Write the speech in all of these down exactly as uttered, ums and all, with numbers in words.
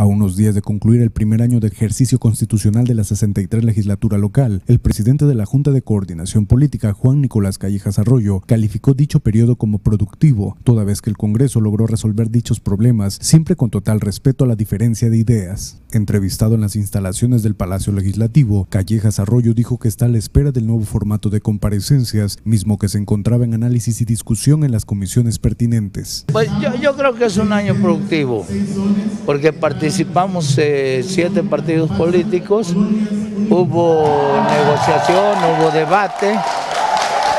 A unos días de concluir el primer año de ejercicio constitucional de la sesenta y tres legislatura local, el presidente de la Junta de Coordinación Política, Juan Nicolás Callejas Arroyo, calificó dicho periodo como productivo, toda vez que el Congreso logró resolver dichos problemas, siempre con total respeto a la diferencia de ideas. Entrevistado en las instalaciones del Palacio Legislativo, Callejas Arroyo dijo que está a la espera del nuevo formato de comparecencias, mismo que se encontraba en análisis y discusión en las comisiones pertinentes. Pues yo, yo creo que es un año productivo, porque participamos eh, siete partidos políticos, hubo negociación, hubo debate,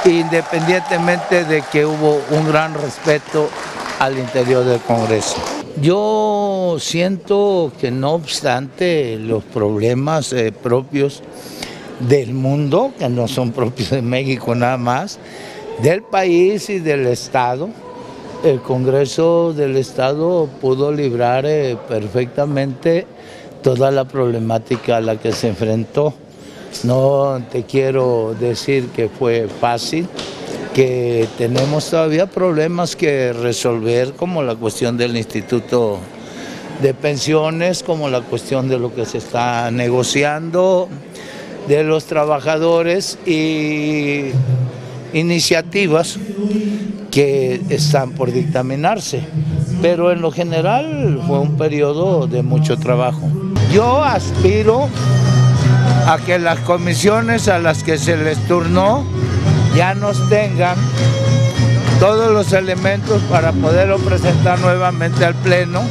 independientemente de que hubo un gran respeto al interior del Congreso. Yo siento que no obstante los problemas eh, propios del mundo, que no son propios de México nada más, del país y del Estado, el Congreso del Estado pudo librar eh, perfectamente toda la problemática a la que se enfrentó. No te quiero decir que fue fácil, que tenemos todavía problemas que resolver, como la cuestión del Instituto de Pensiones, como la cuestión de lo que se está negociando, de los trabajadores y iniciativas que están por dictaminarse. Pero en lo general fue un periodo de mucho trabajo. Yo aspiro a que las comisiones a las que se les turnó ya nos tengan todos los elementos para poderlo presentar nuevamente al Pleno,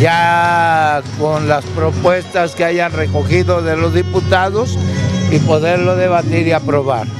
ya con las propuestas que hayan recogido de los diputados y poderlo debatir y aprobar.